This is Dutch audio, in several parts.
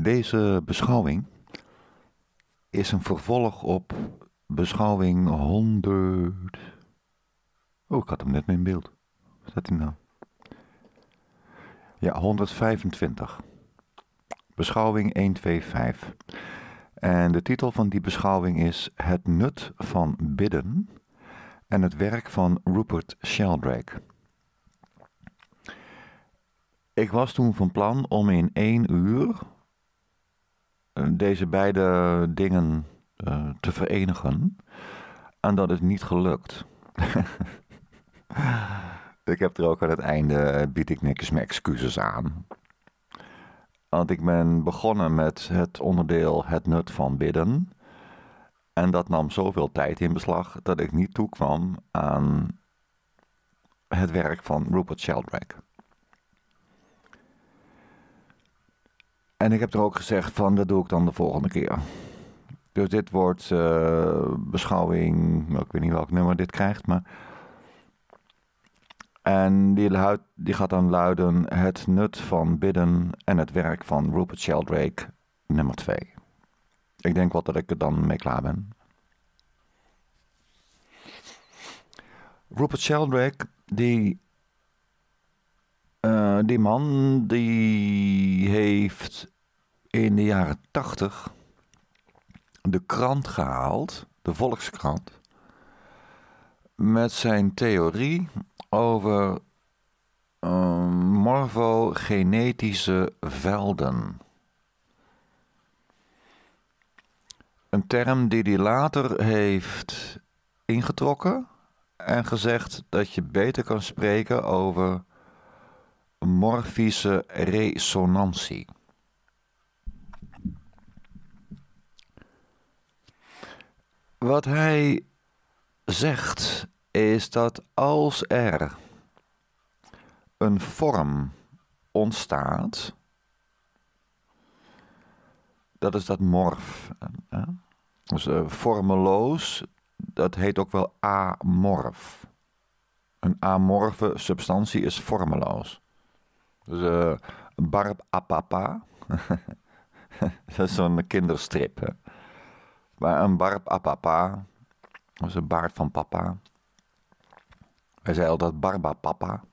Deze beschouwing is een vervolg op beschouwing 100... Oh, ik had hem net mee in beeld. Wat staat hij nou? Ja, 125. Beschouwing 125. En de titel van die beschouwing is Het nut van bidden en het werk van Rupert Sheldrake. Ik was toen van plan om in 1 uur deze beide dingen te verenigen. En dat is niet gelukt. Ik heb er ook aan het einde, bied ik niks meer excuses aan. Want ik ben begonnen met het onderdeel het nut van bidden. En dat nam zoveel tijd in beslag dat ik niet toekwam aan het werk van Rupert Sheldrake. En ik heb er ook gezegd van, dat doe ik dan de volgende keer. Dus dit wordt beschouwing, ik weet niet welk nummer dit krijgt, maar... En die gaat dan luiden, het nut van bidden en het werk van Rupert Sheldrake, nummer 2. Ik denk wel dat ik er dan mee klaar ben. Rupert Sheldrake, die man, die heeft in de jaren 80 de krant gehaald, de Volkskrant, met zijn theorie over morfogenetische velden. Een term die hij later heeft ingetrokken en gezegd dat je beter kan spreken over morfische resonantie. Wat hij zegt is dat als er een vorm ontstaat, dat is dat morf. Hè? Dus vormeloos, dat heet ook wel amorf. Een amorfe substantie is vormeloos. Dus barb-apapa, dat is zo'n kinderstrip. Hè? Maar een barb-apapa, dat is een baard van papa. Hij zei altijd barba-papa.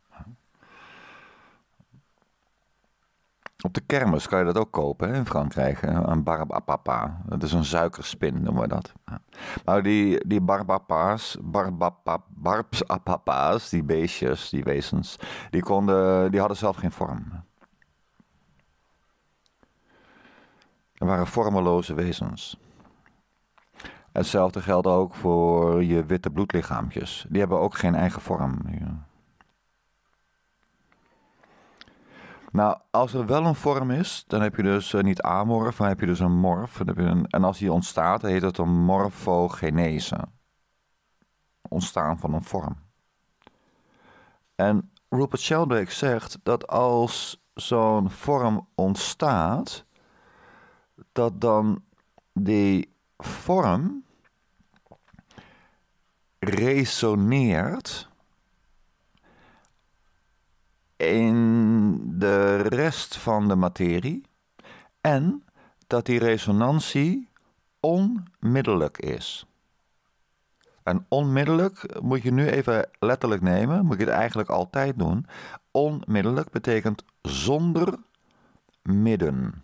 Op de kermis kan je dat ook kopen hè, in Frankrijk. Een barba-papa. Dat is een suikerspin, noemen we dat. Nou, die barbapa's, die beestjes, die wezens, die hadden zelf geen vorm. Er waren vormeloze wezens. Hetzelfde geldt ook voor je witte bloedlichaampjes. Die hebben ook geen eigen vorm. Ja. Nou, als er wel een vorm is, dan heb je dus niet amorf, maar heb je dus een morf. En als die ontstaat, heet het een morfogenese. Ontstaan van een vorm. En Rupert Sheldrake zegt dat als zo'n vorm ontstaat, dat dan die vorm resoneert in de rest van de materie en dat die resonantie onmiddellijk is. En onmiddellijk moet je nu even letterlijk nemen, moet je het eigenlijk altijd doen. Onmiddellijk betekent zonder midden.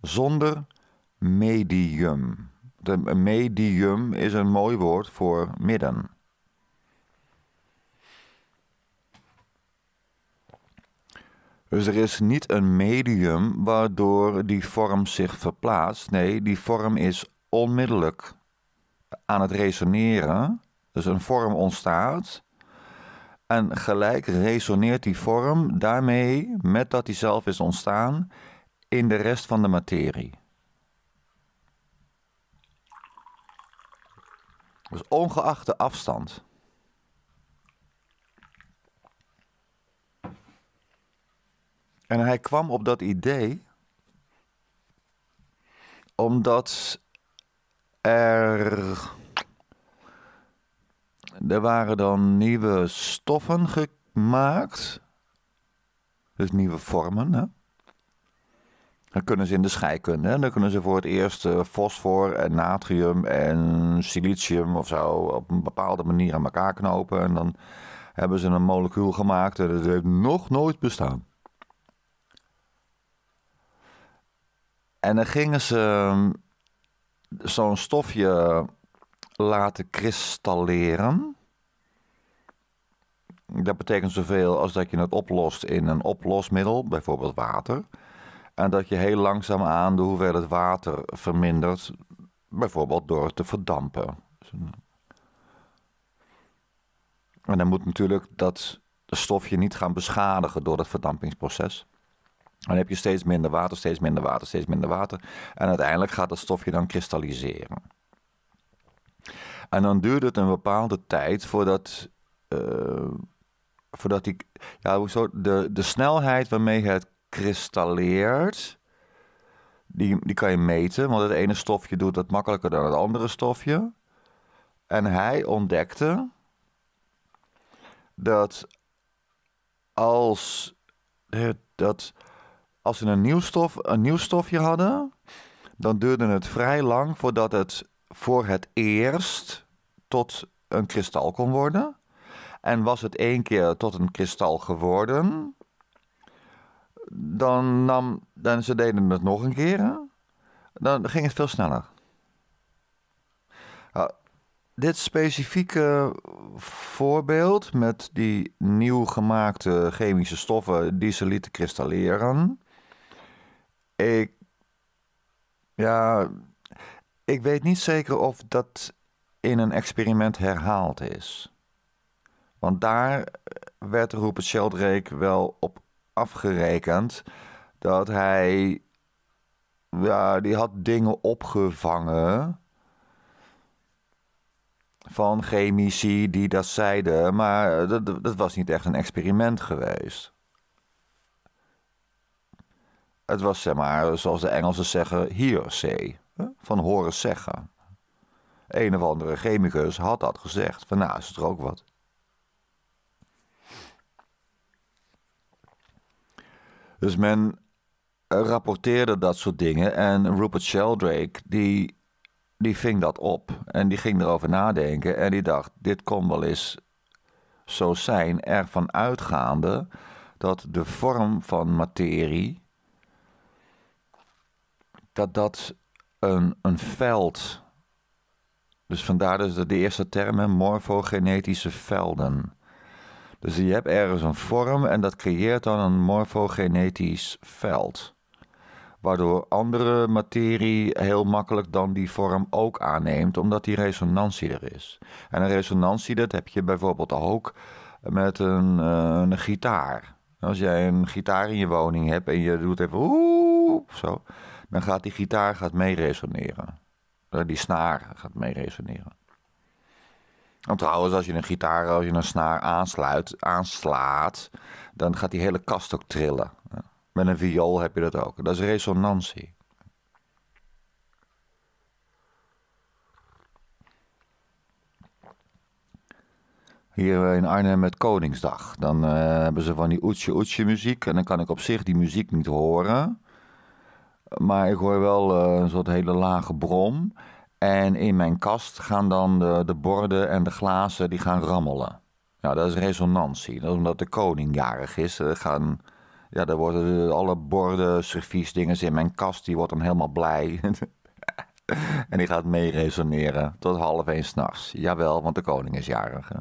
Zonder medium. Een medium is een mooi woord voor midden. Dus er is niet een medium waardoor die vorm zich verplaatst. Nee, die vorm is onmiddellijk aan het resoneren. Dus een vorm ontstaat. En gelijk resoneert die vorm daarmee, met dat die zelf is ontstaan, in de rest van de materie. Dus ongeacht de afstand. En hij kwam op dat idee omdat er waren dan nieuwe stoffen gemaakt. Dus nieuwe vormen. Hè? Dan kunnen ze in de scheikunde. Hè? Dan kunnen ze voor het eerst fosfor en natrium en silicium of zo op een bepaalde manier aan elkaar knopen. En dan hebben ze een molecuul gemaakt dat heeft nog nooit bestaan. En dan gingen ze zo'n stofje laten kristalleren. Dat betekent zoveel als dat je het oplost in een oplosmiddel, bijvoorbeeld water. En dat je heel langzaamaan de hoeveelheid water vermindert, bijvoorbeeld door het te verdampen. En dan moet natuurlijk dat stofje niet gaan beschadigen door dat verdampingsproces. Dan heb je steeds minder water, steeds minder water, steeds minder water. En uiteindelijk gaat dat stofje dan kristalliseren. En dan duurt het een bepaalde tijd voordat die... Ja, hoezo? De snelheid waarmee het kristalleert, die kan je meten. Want het ene stofje doet dat makkelijker dan het andere stofje. En hij ontdekte dat als ze een nieuw stofje hadden, dan duurde het vrij lang voordat het voor het eerst tot een kristal kon worden. En was het één keer tot een kristal geworden, dan ze deden het nog een keer, dan ging het veel sneller. Dit specifieke voorbeeld met die nieuw gemaakte chemische stoffen die ze lieten kristalleren. Ik weet niet zeker of dat in een experiment herhaald is. Want daar werd Rupert Sheldrake wel op afgerekend dat hij... Ja, die had dingen opgevangen van chemici die dat zeiden, maar dat was niet echt een experiment geweest. Het was, zeg maar, zoals de Engelsen zeggen, hearsay, van horen zeggen. Een of andere chemicus had dat gezegd, van nou, is het er ook wat. Dus men rapporteerde dat soort dingen en Rupert Sheldrake, die ving dat op en die ging erover nadenken en die dacht, dit kon wel eens zo zijn, ervan uitgaande dat de vorm van materie, dat een veld, dus vandaar dus de eerste term, morfogenetische velden. Dus je hebt ergens een vorm en dat creëert dan een morfogenetisch veld, waardoor andere materie heel makkelijk dan die vorm ook aanneemt, omdat die resonantie er is. En een resonantie, dat heb je bijvoorbeeld ook met een gitaar. Als jij een gitaar in je woning hebt en je doet even oeh, zo, dan gaat die gitaar mee resoneren. Die snaar gaat mee resoneren. En trouwens, als je een snaar aanslaat, dan gaat die hele kast ook trillen. Met een viool heb je dat ook. Dat is resonantie. Hier in Arnhem met Koningsdag. Dan hebben ze van die oetje-oetje muziek. En dan kan ik op zich die muziek niet horen. Maar ik hoor wel een soort hele lage brom. En in mijn kast gaan dan de borden en de glazen die gaan rammelen. Nou, dat is resonantie. Dat is omdat de koning jarig is. Ja, dan worden alle borden, servies, dingen in mijn kast, die wordt dan helemaal blij. En die gaat mee resoneren tot 12:30 s'nachts. Jawel, want de koning is jarig. Hè?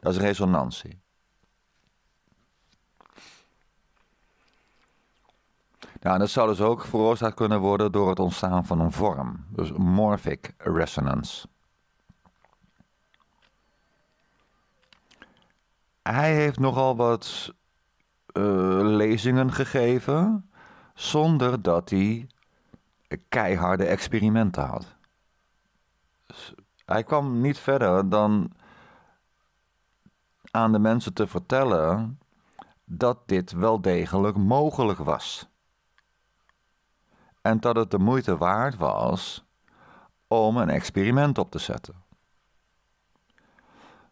Dat is resonantie. Nou, en dat zou dus ook veroorzaakt kunnen worden door het ontstaan van een vorm. Dus morphic resonance. Hij heeft nogal wat lezingen gegeven zonder dat hij keiharde experimenten had. Dus hij kwam niet verder dan aan de mensen te vertellen dat dit wel degelijk mogelijk was. En dat het de moeite waard was om een experiment op te zetten.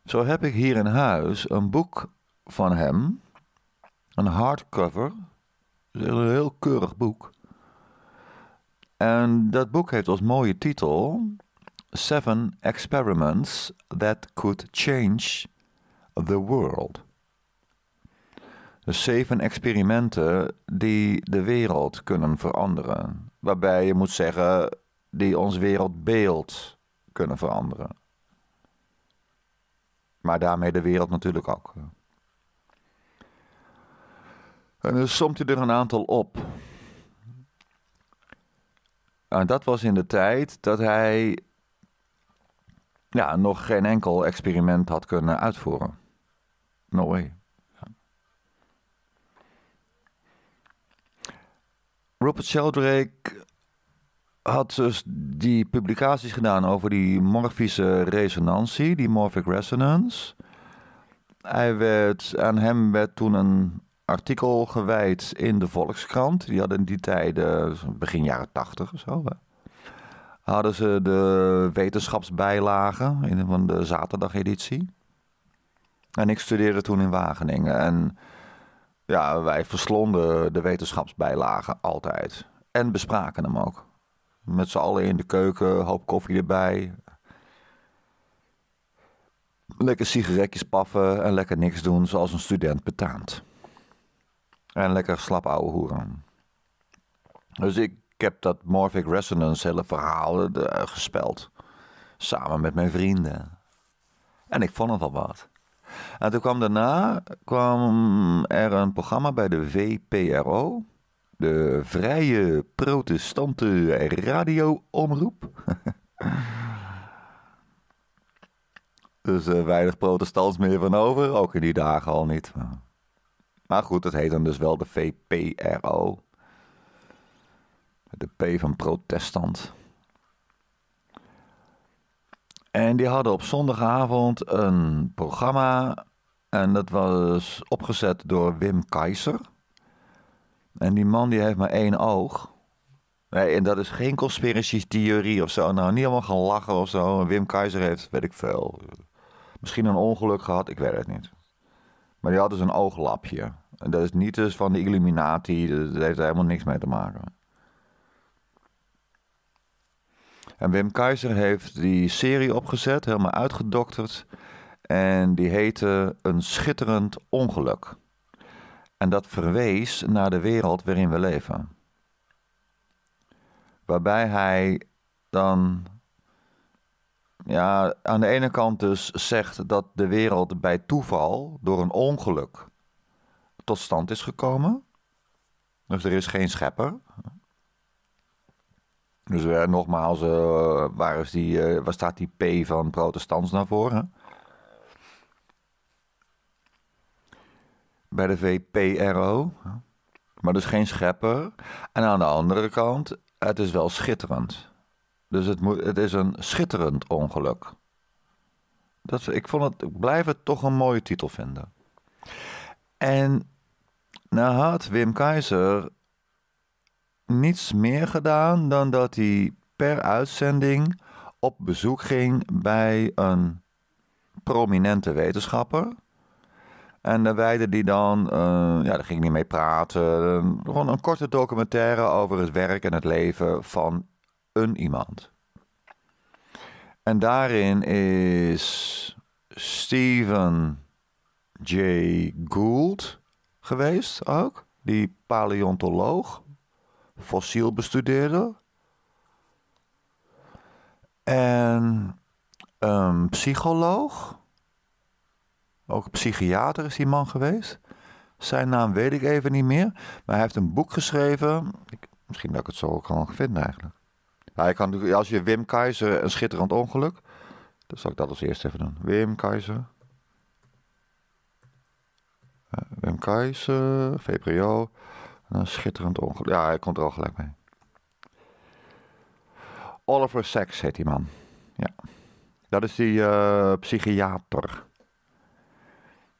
Zo heb ik hier in huis een boek van hem. Een hardcover, een heel keurig boek. En dat boek heeft als mooie titel 7 Experiments That Could Change the World. Dus 7 experimenten die de wereld kunnen veranderen. Waarbij je moet zeggen, die ons wereldbeeld kunnen veranderen. Maar daarmee de wereld natuurlijk ook. En dan somt u er een aantal op. En dat was in de tijd dat hij nog geen enkel experiment had kunnen uitvoeren. No way. Rupert Sheldrake had dus die publicaties gedaan over die morfische resonantie, die morphic resonance. Aan hem werd toen een artikel gewijd in de Volkskrant. Die hadden in die tijden, begin jaren 80 of zo, hadden ze de wetenschapsbijlagen van de zaterdageditie. En ik studeerde toen in Wageningen en ja, wij verslonden de wetenschapsbijlagen altijd. En bespraken hem ook. Met z'n allen in de keuken, een hoop koffie erbij. Lekker sigaretjes paffen en lekker niks doen zoals een student betaamt. En lekker slap ouwe hoeren. Dus ik heb dat morphic resonance hele verhaal gespeld. Samen met mijn vrienden. En ik vond het al wat. En toen kwam er een programma bij de VPRO, de Vrije Protestante Radioomroep. Dus weinig protestants meer van over, ook in die dagen al niet. Maar goed, het heet dan dus wel de VPRO. De P van protestant. En die hadden op zondagavond een programma. En dat was opgezet door Wim Kayzer. En die man die heeft maar 1 oog. Nee, en dat is geen conspiratietheorie of zo. Nou, niet allemaal gaan lachen of zo. Wim Kayzer heeft, weet ik veel, misschien een ongeluk gehad. Ik weet het niet. Maar die had dus een ooglapje. En dat is niet dus van de Illuminati. Dat heeft er helemaal niks mee te maken. En Wim Kayzer heeft die serie opgezet, helemaal uitgedokterd. En die heette Een Schitterend Ongeluk. En dat verwees naar de wereld waarin we leven. Waarbij hij dan aan de ene kant dus zegt dat de wereld bij toeval door een ongeluk tot stand is gekomen. Dus er is geen schepper. Dus nogmaals, waar staat die P van protestants naar voren? Bij de VPRO. Maar dus geen schepper. En aan de andere kant, het is wel schitterend. Dus het is een schitterend ongeluk. Ik blijf het toch een mooie titel vinden. En nou had Wim Kayzer niets meer gedaan dan dat hij per uitzending op bezoek ging bij een prominente wetenschapper. En daar wijde hij dan, daar ging hij mee praten, gewoon een korte documentaire over het werk en het leven van een iemand. En daarin is Stephen J. Gould geweest ook, die paleontoloog. Fossiel bestudeerde. En een psycholoog. Ook psychiater is die man geweest. Zijn naam weet ik even niet meer. Maar hij heeft een boek geschreven. Misschien dat ik het zo ook kan vinden eigenlijk. Als je Wim Kayzer Een Schitterend Ongeluk. Dan zal ik dat als eerst even doen. Wim Kayzer. Wim Kayzer. VPRO. Een schitterend ongeluk. Ja, hij komt er al gelijk mee. Oliver Sacks heet die man. Ja. Dat is die psychiater.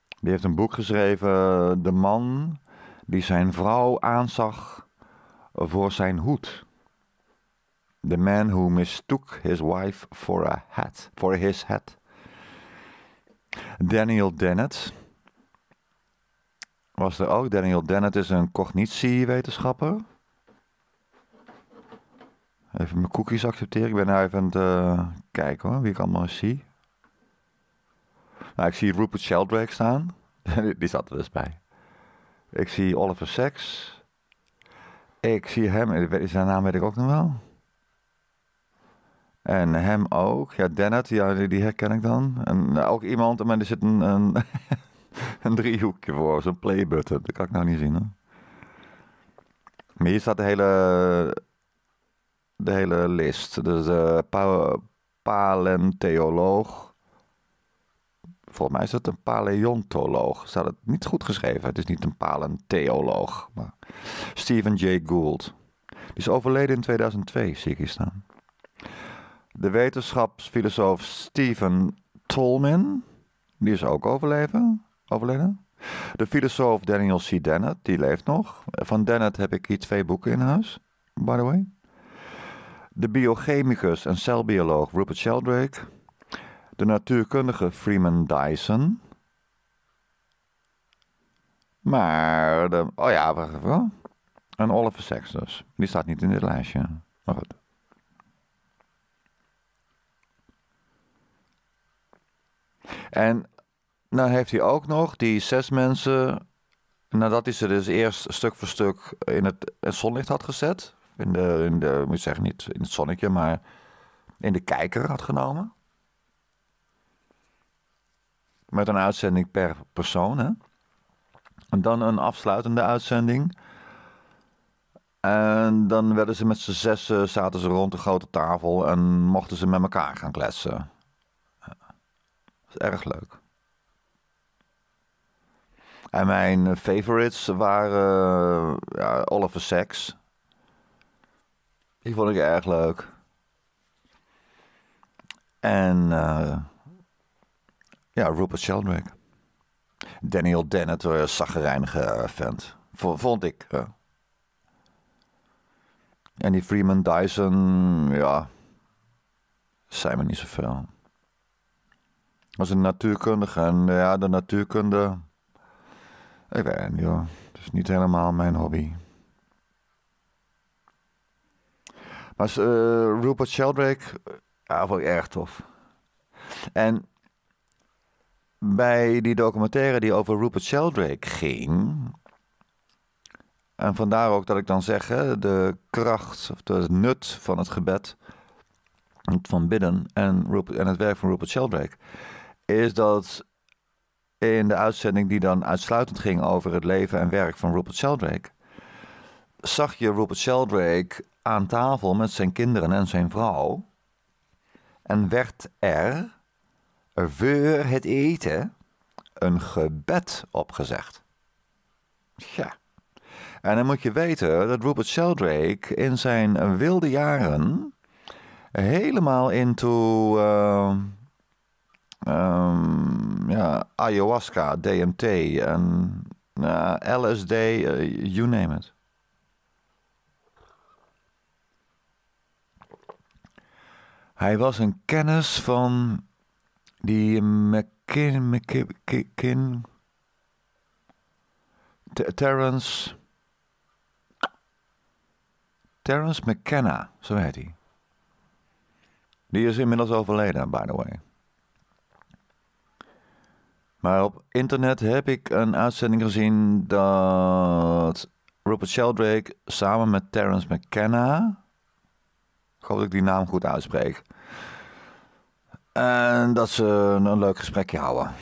Die heeft een boek geschreven. De man die zijn vrouw aanzag voor zijn hoed. The man who mistook his wife for a hat. For his hat. Daniel Dennett. Was er ook. Daniel Dennett is een cognitiewetenschapper. Even mijn cookies accepteren. Ik ben nou even aan het kijken hoor, wie ik allemaal zie. Nou, ik zie Rupert Sheldrake staan. Die zat er dus bij. Ik zie Oliver Sacks. Ik zie hem, zijn naam weet ik ook nog wel. En hem ook. Ja, Dennett, ja, die herken ik dan. En ook iemand, maar er zit een driehoekje voor, zo'n playbutton. Dat kan ik nou niet zien hoor. Maar hier staat de hele list. Dus paleontoloog. Volgens mij is het een paleontoloog. Staat het niet goed geschreven. Het is niet een paleontoloog. Maar Stephen J. Gould. Die is overleden in 2002, zie ik hier staan. De wetenschapsfilosoof Stephen Toulmin. Die is ook overleden. De filosoof Daniel C. Dennett, die leeft nog. Van Dennett heb ik hier 2 boeken in huis, by the way. De biochemicus en celbioloog Rupert Sheldrake. De natuurkundige Freeman Dyson. Maar, oh ja, wacht even. En Oliver Sacks dus. Die staat niet in dit lijstje. Maar goed. En nou heeft hij ook nog die 6 mensen... Nadat hij ze dus eerst stuk voor stuk in het zonlicht had gezet. Ik moet zeggen niet in het zonnetje, maar in de kijker had genomen. Met een uitzending per persoon. Hè? En dan een afsluitende uitzending. En dan werden ze met z'n 6, zaten ze rond de grote tafel en mochten ze met elkaar gaan kletsen. Dat is erg leuk. En mijn favorites waren ja, Oliver Sacks. Die vond ik erg leuk. En... ja, Rupert Sheldrake. Daniel Dennett, een zaggerijnige vent. Vond ik. En die Freeman Dyson, ja, zei me niet zoveel. Was een natuurkundige en ja, de natuurkunde... Ik weet het niet hoor, het is niet helemaal mijn hobby. Maar Rupert Sheldrake, ja, vond ik erg tof. En... bij die documentaire die over Rupert Sheldrake ging... en vandaar ook dat ik dan zeg... Hè, de kracht, of het nut van het gebed... van bidden en het werk van Rupert Sheldrake... is dat in de uitzending die dan uitsluitend ging... over het leven en werk van Rupert Sheldrake... zag je Rupert Sheldrake aan tafel met zijn kinderen en zijn vrouw... en werd er... voor het eten een gebed opgezegd. Ja. En dan moet je weten dat Rupert Sheldrake in zijn wilde jaren helemaal into ja, ayahuasca, DMT en LSD, you name it. Hij was een kennis van... die Terence McKenna, zo heet hij. Die is inmiddels overleden, by the way. Maar op internet heb ik een uitzending gezien dat Rupert Sheldrake samen met Terence McKenna... ik hoop dat ik die naam goed uitspreek... en dat ze een leuk gesprekje houden.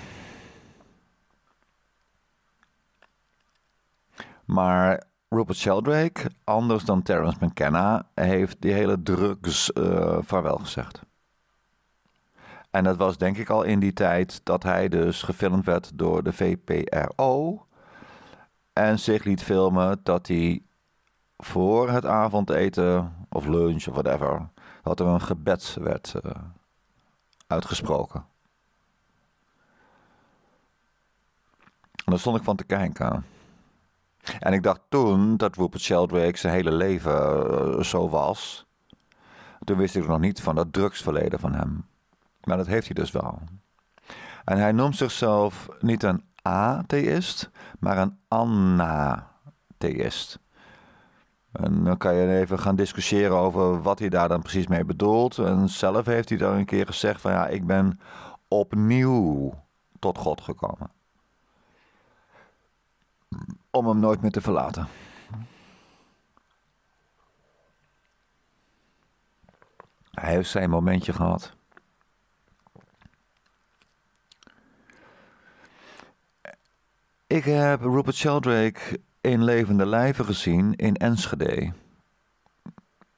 Maar Rupert Sheldrake, anders dan Terence McKenna... heeft die hele drugs vaarwel gezegd. En dat was denk ik al in die tijd dat hij dus gefilmd werd door de VPRO... en zich liet filmen dat hij voor het avondeten of lunch of whatever... dat er een gebed werd uitgesproken. En daar stond ik van te kijken. En ik dacht toen dat Rupert Sheldrake zijn hele leven zo was. Toen wist ik nog niet van dat drugsverleden van hem. Maar dat heeft hij dus wel. En hij noemt zichzelf niet een atheïst, maar een anatheïst. En dan kan je even gaan discussiëren over wat hij daar dan precies mee bedoelt. En zelf heeft hij dan een keer gezegd van ja, ik ben opnieuw tot God gekomen. Om hem nooit meer te verlaten. Hij heeft zijn momentje gehad. Ik heb Rupert Sheldrake in levende lijven gezien in Enschede.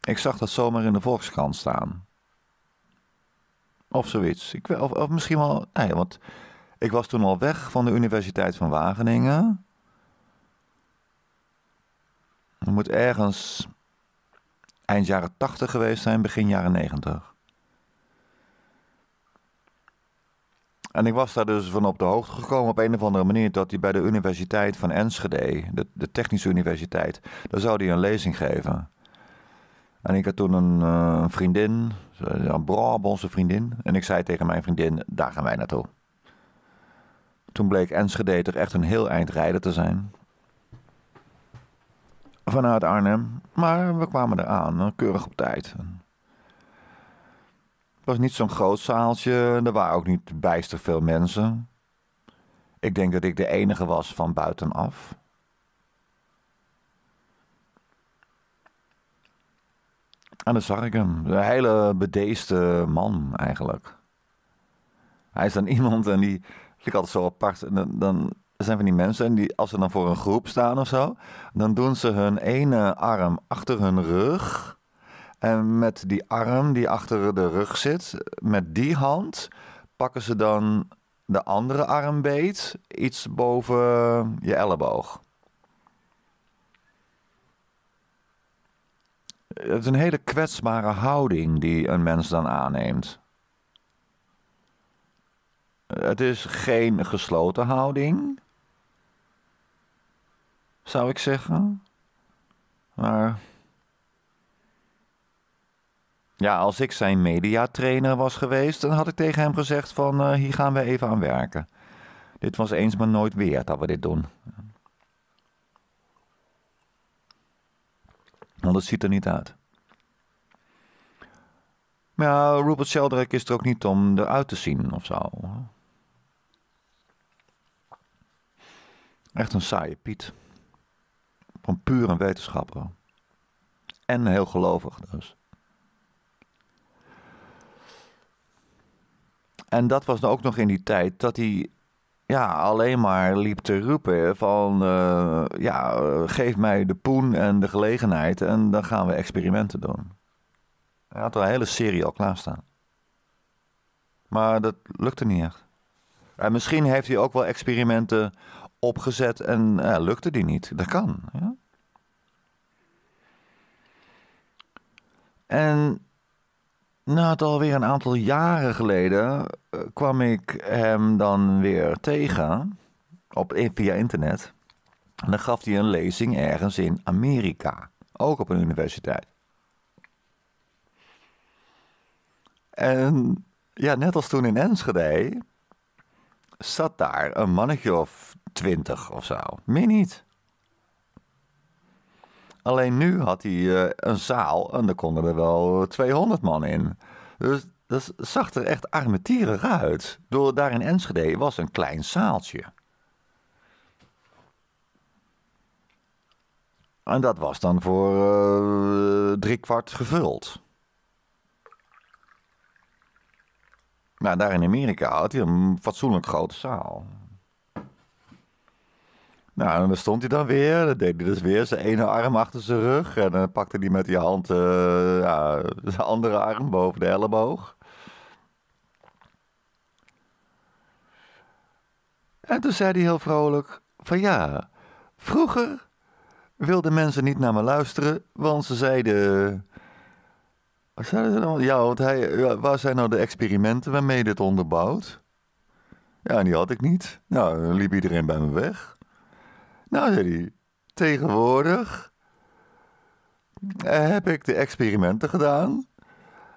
Ik zag dat zomaar in de Volkskrant staan. Of zoiets. Of misschien wel... Nee, want ik was toen al weg van de Universiteit van Wageningen. Het moet ergens eind jaren 80 geweest zijn, begin jaren 90. En ik was daar dus van op de hoogte gekomen op een of andere manier dat hij bij de Universiteit van Enschede, de Technische Universiteit, daar zou hij een lezing geven. En ik had toen een vriendin, een Brabantse vriendin, en ik zei tegen mijn vriendin, daar gaan wij naartoe. Toen bleek Enschede toch echt een heel eind rijden te zijn. Vanuit Arnhem, maar we kwamen eraan, keurig op tijd. Het was niet zo'n groot zaaltje, er waren ook niet bijster veel mensen. Ik denk dat ik de enige was van buitenaf. En dan zag ik hem, een hele bedeesde man eigenlijk. Hij is dan iemand en die vind ik altijd zo apart, er zijn van die mensen, en die, als ze dan voor een groep staan of zo, dan doen ze hun ene arm achter hun rug. En met die arm die achter de rug zit, met die hand pakken ze dan de andere arm beet, iets boven je elleboog. Het is een hele kwetsbare houding die een mens dan aanneemt. Het is geen gesloten houding, zou ik zeggen. Maar ja, als ik zijn mediatrainer was geweest, dan had ik tegen hem gezegd van hier gaan we even aan werken. Dit was eens maar nooit weer dat we dit doen. Want het ziet er niet uit. Maar ja, Rupert Sheldrake is er ook niet om eruit te zien of zo. Echt een saaie Piet. Van puur een wetenschapper. En heel gelovig dus. En dat was ook nog in die tijd dat hij ja, alleen maar liep te roepen van ja, geef mij de poen en de gelegenheid en dan gaan we experimenten doen. Hij had al een hele serie al klaarstaan. Maar dat lukte niet echt. En misschien heeft hij ook wel experimenten opgezet en lukte die niet. Dat kan. Ja? En nou, alweer een aantal jaren geleden kwam ik hem dan weer tegen via internet. En dan gaf hij een lezing ergens in Amerika, ook op een universiteit. En ja, net als toen in Enschede zat daar een mannetje of 20 of zo, meer niet. Alleen nu had hij een zaal en daar konden er wel 200 man in. Dus dat zag er echt armetierig uit. Door daar in Enschede was een klein zaaltje. En dat was dan voor 3/4 gevuld. Nou, daar in Amerika had hij een fatsoenlijk grote zaal. Nou, en dan stond hij dan weer. Dan deed hij dus weer zijn ene arm achter zijn rug. En dan pakte hij met die hand zijn andere arm boven de elleboog. En toen zei hij heel vrolijk van ja, vroeger wilden mensen niet naar me luisteren, want ze zeiden... Wat zeiden ze nou? Ja, want waar zijn nou de experimenten waarmee dit onderbouwt? Ja, en die had ik niet. Nou, dan liep iedereen bij me weg. Nou, zei hij, tegenwoordig heb ik de experimenten gedaan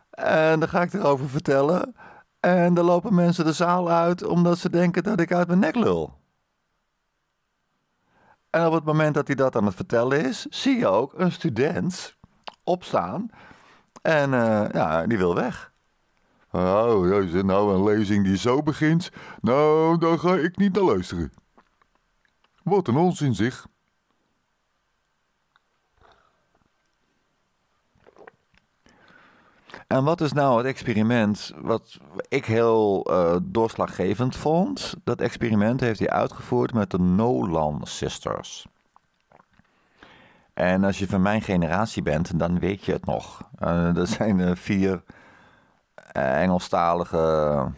en dan ga ik erover vertellen en dan lopen mensen de zaal uit omdat ze denken dat ik uit mijn nek lul. En op het moment dat hij dat aan het vertellen is, zie je ook een student opstaan en ja, die wil weg. Oh, is het nou een lezing die zo begint? Nou, daar ga ik niet naar luisteren. Wat een onzin zich. En wat is nou het experiment wat ik heel doorslaggevend vond? Dat experiment heeft hij uitgevoerd met de Nolan Sisters. En als je van mijn generatie bent, dan weet je het nog. Er zijn 4 Engelstalige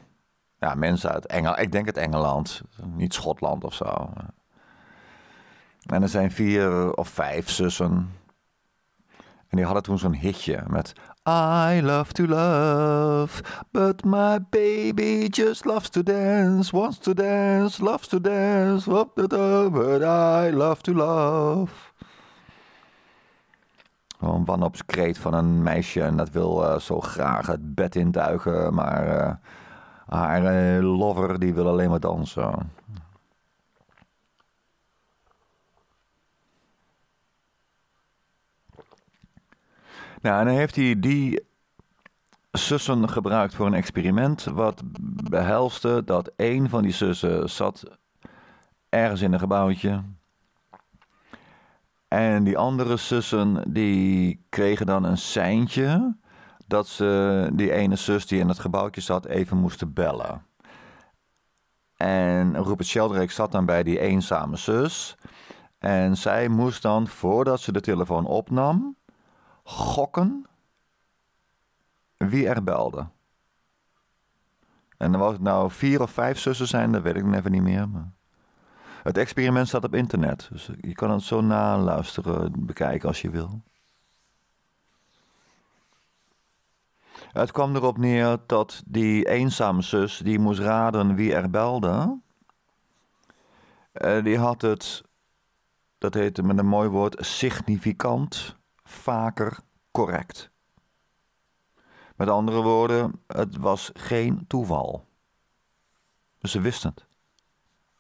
mensen uit Engeland. Ik denk het Engeland, niet Schotland of zo. En er zijn 4 of 5 zussen. En die hadden toen zo'n hitje met... I love to love, but my baby just loves to dance, wants to dance, loves to dance, but I love to love. Een wanhoopskreet van een meisje en dat wil zo graag het bed induiken, maar haar lover die wil alleen maar dansen. Nou, en dan heeft hij die zussen gebruikt voor een experiment... wat behelste dat 1 van die zussen zat ergens in een gebouwtje. En die andere zussen die kregen dan een seintje... dat ze die ene zus die in het gebouwtje zat even moesten bellen. En Rupert Sheldrake zat dan bij die eenzame zus. En zij moest dan, voordat ze de telefoon opnam... gokken wie er belde. En was het nou 4 of 5 zussen zijn, dat weet ik even niet meer. Maar het experiment staat op internet, dus je kan het zo naluisteren, bekijken als je wil. Het kwam erop neer dat die eenzame zus, die moest raden wie er belde, die had het, dat heette met een mooi woord, significant... vaker correct. Met andere woorden, het was geen toeval. Dus ze wisten het.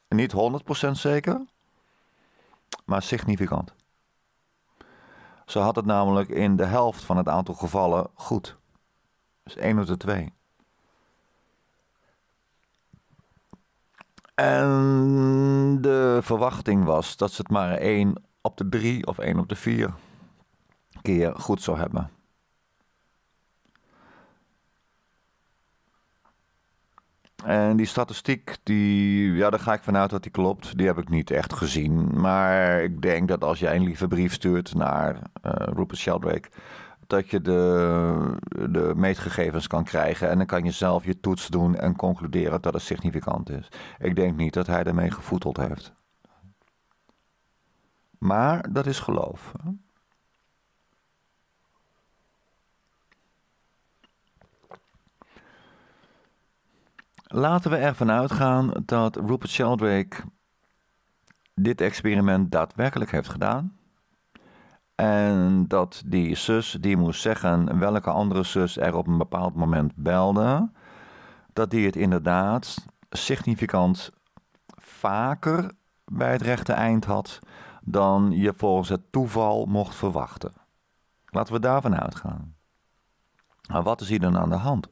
En niet 100% zeker, maar significant. Ze had het namelijk in de helft van het aantal gevallen goed. Dus 1 op de 2. En de verwachting was dat ze het maar 1 op de 3 of 1 op de 4... keer goed zou hebben. En die statistiek, ja, daar ga ik vanuit dat die klopt. Die heb ik niet echt gezien. Maar ik denk dat als jij een lieve brief stuurt naar Rupert Sheldrake, dat je de meetgegevens kan krijgen. En dan kan je zelf je toets doen en concluderen dat het significant is. Ik denk niet dat hij daarmee gevoeteld heeft. Maar dat is geloof. Laten we ervan uitgaan dat Rupert Sheldrake dit experiment daadwerkelijk heeft gedaan. En dat die zus die moest zeggen welke andere zus er op een bepaald moment belde, dat die het inderdaad significant vaker bij het rechte eind had dan je volgens het toeval mocht verwachten. Laten we daarvan uitgaan. Maar wat is hier dan aan de hand?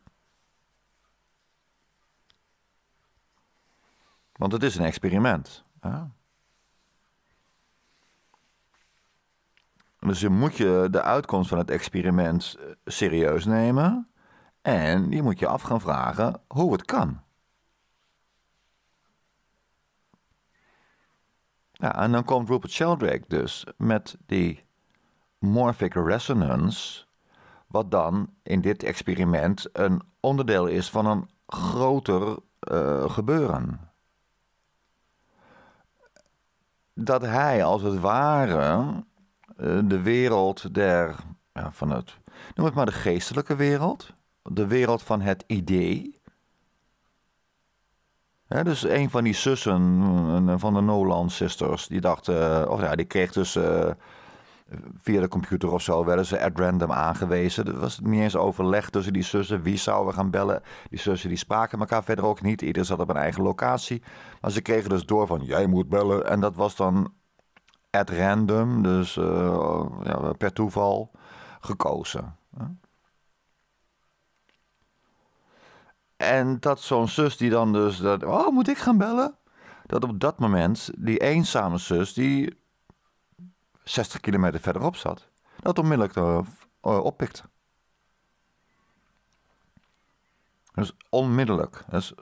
Want het is een experiment. Ja. Dus je moet de uitkomst van het experiment serieus nemen. En je moet je af gaan vragen hoe het kan. Ja, en dan komt Rupert Sheldrake dus met die morphic resonance. Wat dan in dit experiment een onderdeel is van een groter gebeuren. Dat hij als het ware de wereld noem het maar de geestelijke wereld, de wereld van het idee. Ja, dus een van die zussen van de Nolan Sisters, die dacht, die kreeg dus via de computer of zo, werden ze at random aangewezen. Er was niet eens overleg tussen die zussen, wie zouden we gaan bellen. Die zussen die spraken elkaar verder ook niet, ieder zat op een eigen locatie. Maar ze kregen dus door van, jij moet bellen. En dat was dan at random, dus ja, per toeval, gekozen. En dat zo'n zus die dan dus, dat, oh, moet ik gaan bellen? Dat op dat moment die eenzame zus die 60 kilometer verderop zat, dat onmiddellijk oppikte. Dus onmiddellijk, dus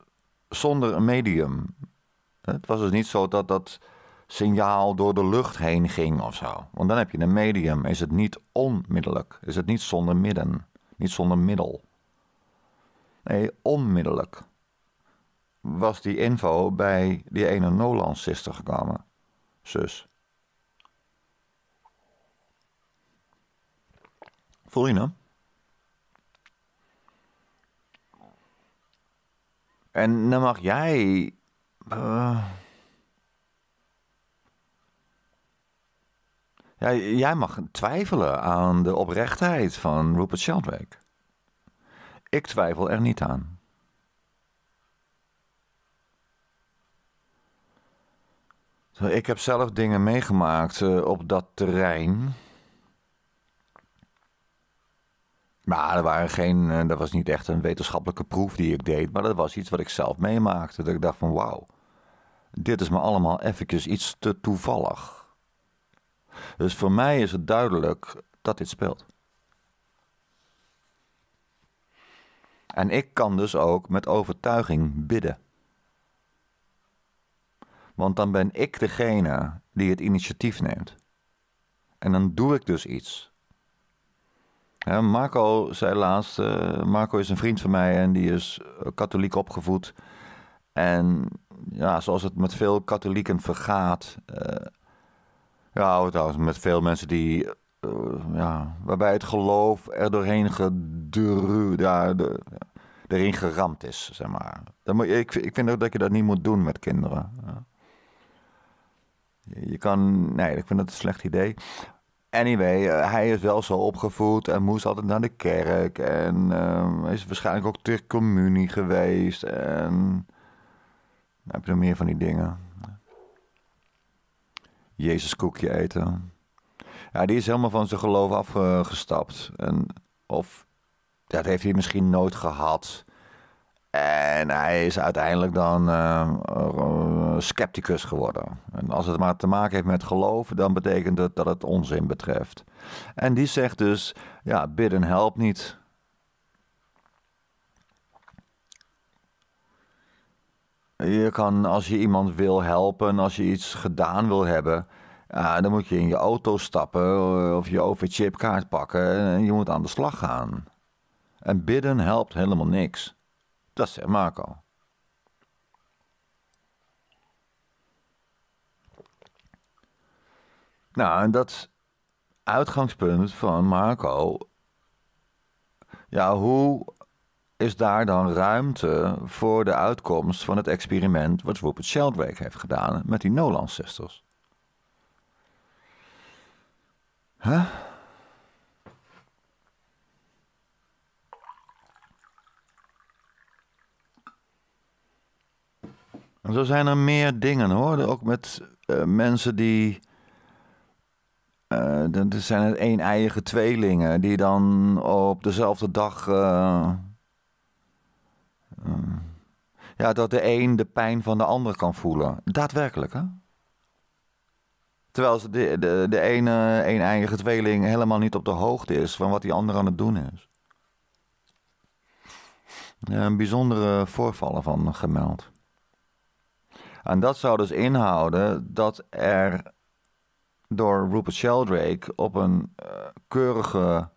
zonder een medium. Het was dus niet zo dat dat signaal door de lucht heen ging of zo. Want dan heb je een medium, is het niet onmiddellijk, is het niet zonder midden, niet zonder middel. Nee, onmiddellijk was die info bij die ene Nolan Sister gekomen, zus. Voel je hem? En dan mag jij... Ja, jij mag twijfelen aan de oprechtheid van Rupert Sheldrake. Ik twijfel er niet aan. Ik heb zelf dingen meegemaakt op dat terrein. Maar er waren geen, dat was niet echt een wetenschappelijke proef die ik deed. Maar dat was iets wat ik zelf meemaakte. Dat ik dacht van wauw, dit is me allemaal eventjes iets te toevallig. Dus voor mij is het duidelijk dat dit speelt. En ik kan dus ook met overtuiging bidden. Want dan ben ik degene die het initiatief neemt. En dan doe ik dus iets. Ja, Marco zei laatst, Marco is een vriend van mij en die is katholiek opgevoed. En ja, zoals het met veel katholieken vergaat... ja, trouwens, met veel mensen die... ja, waarbij het geloof er doorheen erin geramd is, zeg maar. Ik vind ook dat je dat niet moet doen met kinderen. Ja. Je kan... Nee, ik vind dat een slecht idee. Anyway, hij is wel zo opgevoed en moest altijd naar de kerk. En is waarschijnlijk ook ter communie geweest. En dan heb je nog meer van die dingen. Jezus koekje eten. Ja, die is helemaal van zijn geloof afgestapt. Dat heeft hij misschien nooit gehad. En hij is uiteindelijk dan scepticus geworden. En als het maar te maken heeft met geloof, dan betekent het dat het onzin betreft. En die zegt dus, ja, bidden helpt niet. Je kan, als je iemand wil helpen, als je iets gedaan wil hebben... dan moet je in je auto stappen of je OV-chipkaart pakken en je moet aan de slag gaan. En bidden helpt helemaal niks. Dat zegt Marco. Nou, en dat uitgangspunt van Marco... Ja, hoe is daar dan ruimte voor de uitkomst van het experiment... wat Rupert Sheldrake heeft gedaan met die Nolan Sisters? Huh? En zo zijn er meer dingen, hoor. Ook met mensen die... er zijn het een-eiige tweelingen... die dan op dezelfde dag... ja, dat de een de pijn van de ander kan voelen. Daadwerkelijk, hè? Terwijl de ene een-eiige tweeling helemaal niet op de hoogte is... van wat die ander aan het doen is. Een bijzondere voorvallen van gemeld. En dat zou dus inhouden dat er door Rupert Sheldrake... op een keurige,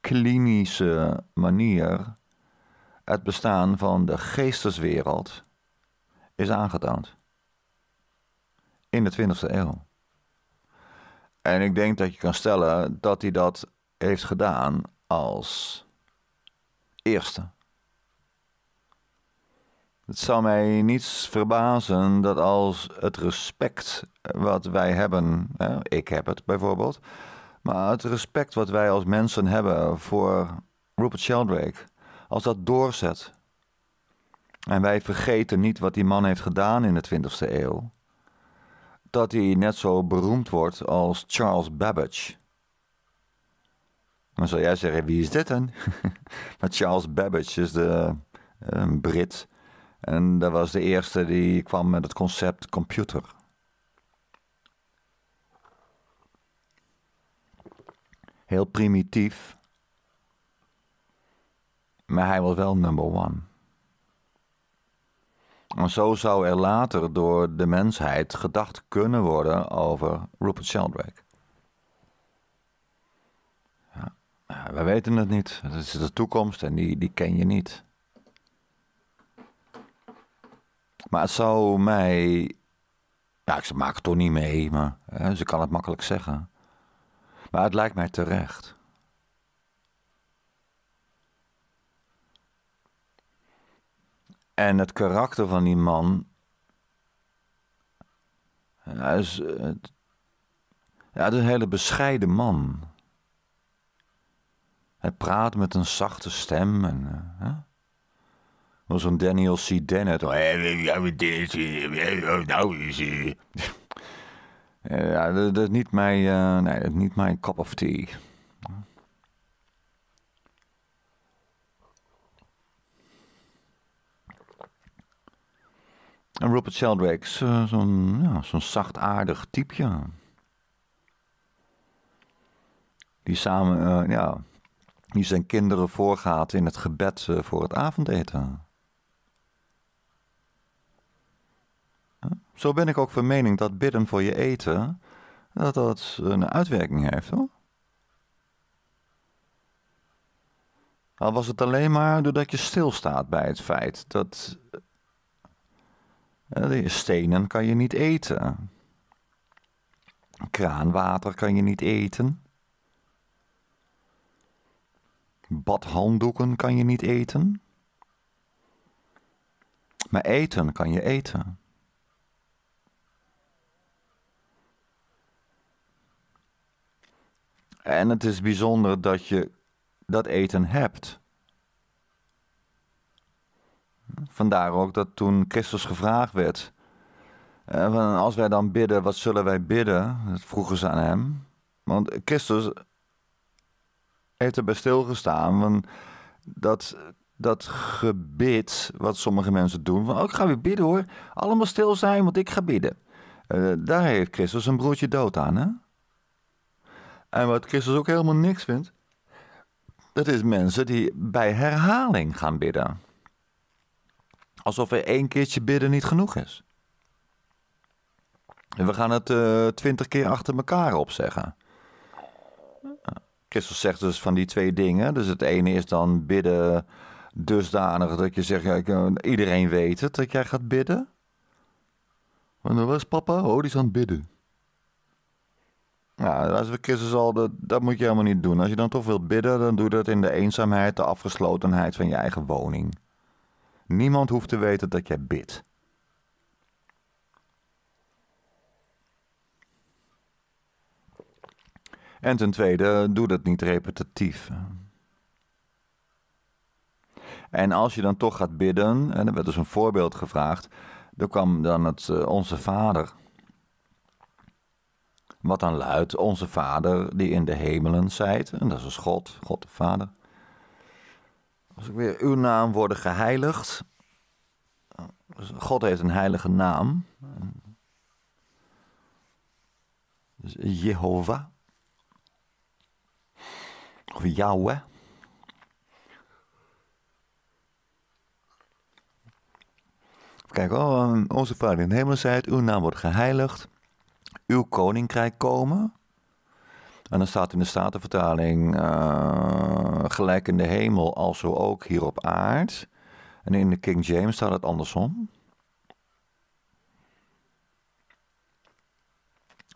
klinische manier... het bestaan van de geesteswereld is aangetoond. In de 20e eeuw. En ik denk dat je kan stellen dat hij dat heeft gedaan als eerste. Het zou mij niets verbazen dat als het respect wat wij hebben... ik heb het bijvoorbeeld. Maar het respect wat wij als mensen hebben voor Rupert Sheldrake... als dat doorzet. En wij vergeten niet wat die man heeft gedaan in de 20e eeuw. dat hij net zo beroemd wordt als Charles Babbage. Dan zou jij zeggen, wie is dit dan? Maar Charles Babbage is een Brit. En dat was de eerste die kwam met het concept computer. Heel primitief. Maar hij was wel number one. En zo zou er later door de mensheid gedacht kunnen worden over Rupert Sheldrake. Ja, we weten het niet. Het is de toekomst en die ken je niet. Maar het zou mij... Ja, ze maakt het toch niet mee, maar hè, ze kan het makkelijk zeggen. Maar het lijkt mij terecht. En het karakter van die man... Hij is, het is een hele bescheiden man. Hij praat met een zachte stem en... Zo'n Daniel C. Dennett. Ja, dat is niet mijn, nee, dat is niet mijn cup of tea. En Rupert Sheldrake, zo'n zachtaardig typeje. Die samen, die zijn kinderen voorgaat in het gebed voor het avondeten. Zo ben ik ook van mening dat bidden voor je eten, dat een uitwerking heeft, hoor. Al was het alleen maar doordat je stilstaat bij het feit dat... stenen kan je niet eten. Kraanwater kan je niet eten. Badhanddoeken kan je niet eten. Maar eten kan je eten. En het is bijzonder dat je dat eten hebt. Vandaar ook dat toen Christus gevraagd werd... als wij dan bidden, wat zullen wij bidden? Dat vroegen ze aan hem. Want Christus heeft erbij stilgestaan... Want dat gebid wat sommige mensen doen... van, ik ga weer bidden hoor, allemaal stil zijn, want ik ga bidden. Daar heeft Christus een broertje dood aan, hè? En wat Christus ook helemaal niks vindt, dat is mensen die bij herhaling gaan bidden. Alsof er één keertje bidden niet genoeg is. En we gaan het 20 keer achter elkaar opzeggen. Christus zegt dus van die twee dingen. Dus het ene is dan bidden dusdanig dat je zegt, ja, iedereen weet het dat jij gaat bidden. Want dan was papa, oh die is aan het bidden. Nou, als we Christus al, dat moet je helemaal niet doen. Als je dan toch wilt bidden, dan doe dat in de eenzaamheid, de afgeslotenheid van je eigen woning. Niemand hoeft te weten dat jij bidt. En ten tweede, doe dat niet repetitief. En als je dan toch gaat bidden, en er werd dus een voorbeeld gevraagd, dan kwam dan het Onze Vader... Wat dan luidt, Onze Vader die in de hemelen zijt. En dat is dus God, God de Vader. Als ik weer uw naam worden geheiligd. Dus God heeft een heilige naam. Dus Jehovah. Of Yahweh. Kijk, Onze Vader in de hemelen zijt, uw naam wordt geheiligd. Uw koninkrijk komen. En dan staat in de Statenvertaling... gelijk in de hemel, alzo ook hier op aard. En in de King James staat het andersom.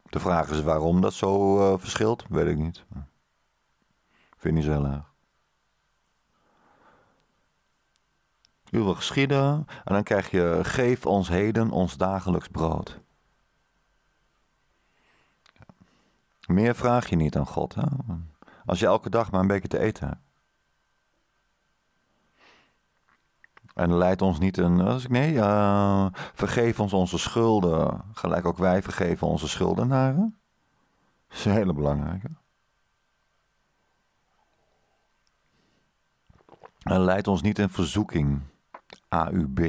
De vraag is waarom dat zo verschilt, weet ik niet. Vind ik niet zo heel erg. U wil geschieden. En dan krijg je... Geef ons heden ons dagelijks brood. Meer vraag je niet aan God, hè? Als je elke dag maar een beetje te eten hebt. En leid ons niet in... vergeef ons onze schulden. Gelijk ook wij vergeven onze schuldenaren. Dat is een hele belangrijke. En leid ons niet in verzoeking. AUB.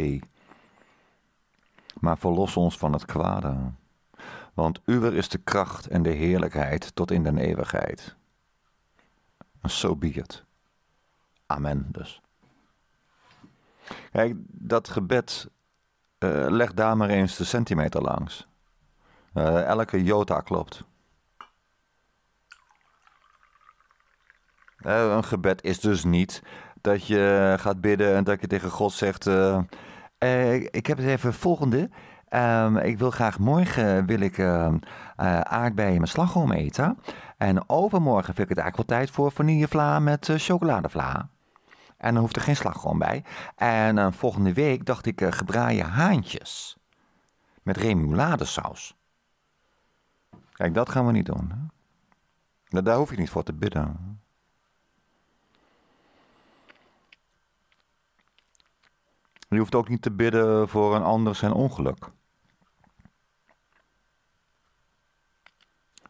Maar verlos ons van het kwade. Want uwer is de kracht en de heerlijkheid tot in den eeuwigheid. En zo be het. Amen dus. Kijk, dat gebed, leg daar maar eens de centimeter langs. Elke jota klopt. Een gebed is dus niet dat je gaat bidden en dat je tegen God zegt... ik heb het even volgende. Ik wil graag morgen aardbeien met slagroom eten. En overmorgen vind ik het eigenlijk wel tijd voor vanillevla met chocoladevla. En dan hoeft er geen slagroom bij. En volgende week dacht ik gebraaien haantjes. Met remouladesaus. Kijk, dat gaan we niet doen. Hè? Daar hoef je niet voor te bidden. Je hoeft ook niet te bidden voor een ander zijn ongeluk.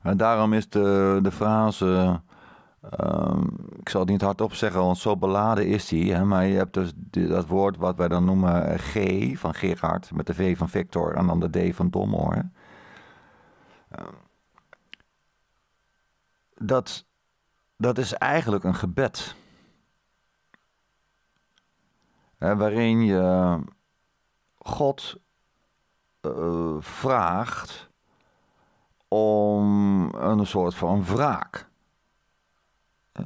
En daarom is de frase... ik zal het niet hardop zeggen, want zo beladen is die. Hè? Maar je hebt dus dat woord wat wij dan noemen G van Gerard... met de V van Victor en dan de D van Domhoorn. Dat is eigenlijk een gebed... waarin je God vraagt om een soort van wraak.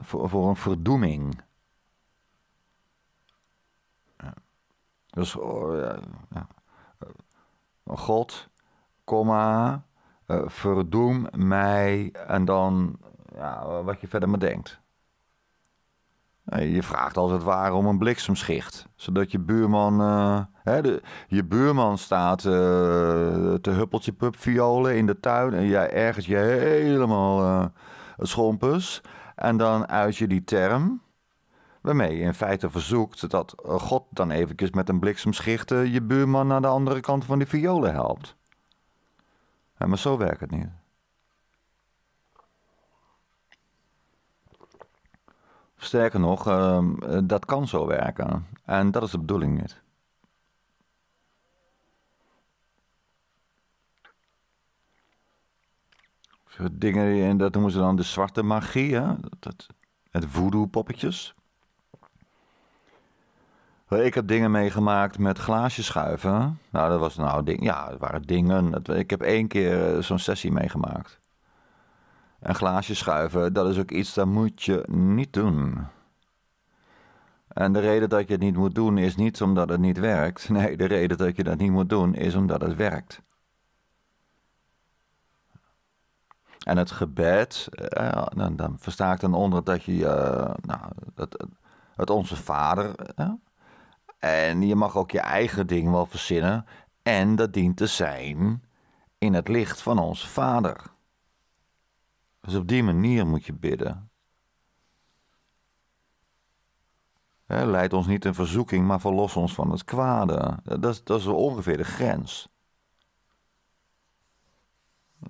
Voor een verdoeming. Dus God, verdoem mij en dan wat je verder maar denkt. Je vraagt als het ware om een bliksemschicht. Zodat je buurman... je buurman staat te huppeltje-pup violen in de tuin. En jij ergert je helemaal schompers. En dan uit je die term. Waarmee je in feite verzoekt dat God dan eventjes met een bliksemschicht... je buurman naar de andere kant van die violen helpt. Maar zo werkt het niet. Sterker nog, dat kan zo werken. En dat is de bedoeling niet. Dingen, en dat noemen ze dan de zwarte magie, hè? Het voodoo-poppetjes. Ik heb dingen meegemaakt met glaasjes schuiven. Nou, dat was nou ding. Ja, dat waren dingen. Ik heb 1 keer zo'n sessie meegemaakt. En glaasjes schuiven, dat is ook iets dat moet je niet doen. En de reden dat je het niet moet doen is niet omdat het niet werkt. Nee, de reden dat je dat niet moet doen is omdat het werkt. En het gebed, dan versta ik dan onder dat je het Onze Vader... en je mag ook je eigen ding wel verzinnen. En dat dient te zijn in het licht van Onze Vader. Dus op die manier moet je bidden. Leid ons niet in verzoeking, maar verlos ons van het kwade. Dat is ongeveer de grens.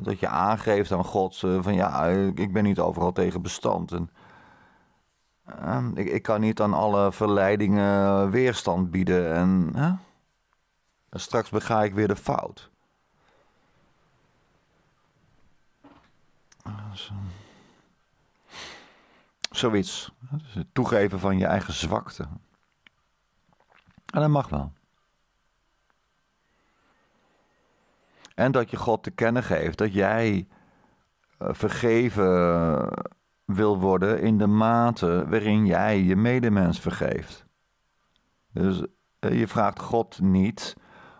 Dat je aangeeft aan God van ja, ik ben niet overal tegen bestand. En, ik kan niet aan alle verleidingen weerstand bieden. En straks bega ik weer de fout. Zoiets. Dus het toegeven van je eigen zwakte. En dat mag wel. En dat je God te kennen geeft dat jij vergeven wil worden in de mate waarin jij je medemens vergeeft. Dus je vraagt God niet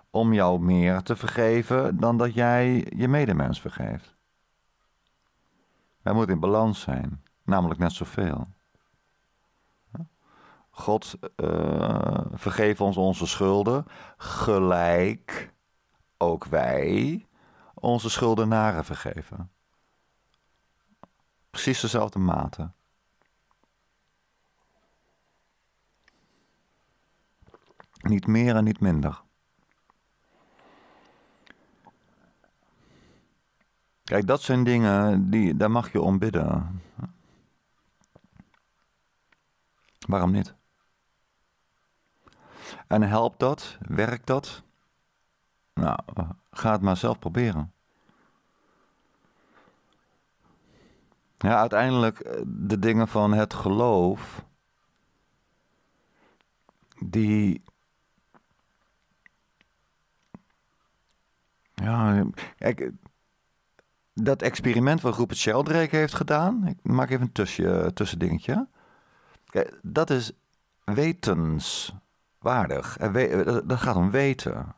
om jou meer te vergeven dan dat jij je medemens vergeeft. Hij moet in balans zijn, namelijk net zoveel. God, vergeef ons onze schulden, gelijk ook wij onze schuldenaren vergeven. Precies dezelfde mate. Niet meer en niet minder. Kijk, dat zijn dingen, daar mag je om bidden. Waarom niet? En helpt dat? Werkt dat? Nou, ga het maar zelf proberen. Ja, uiteindelijk de dingen van het geloof, die... Ja, kijk, dat experiment wat Rupert Sheldrake heeft gedaan, ik maak even een tussendingetje. Kijk, dat is wetenswaardig. Dat gaat om weten.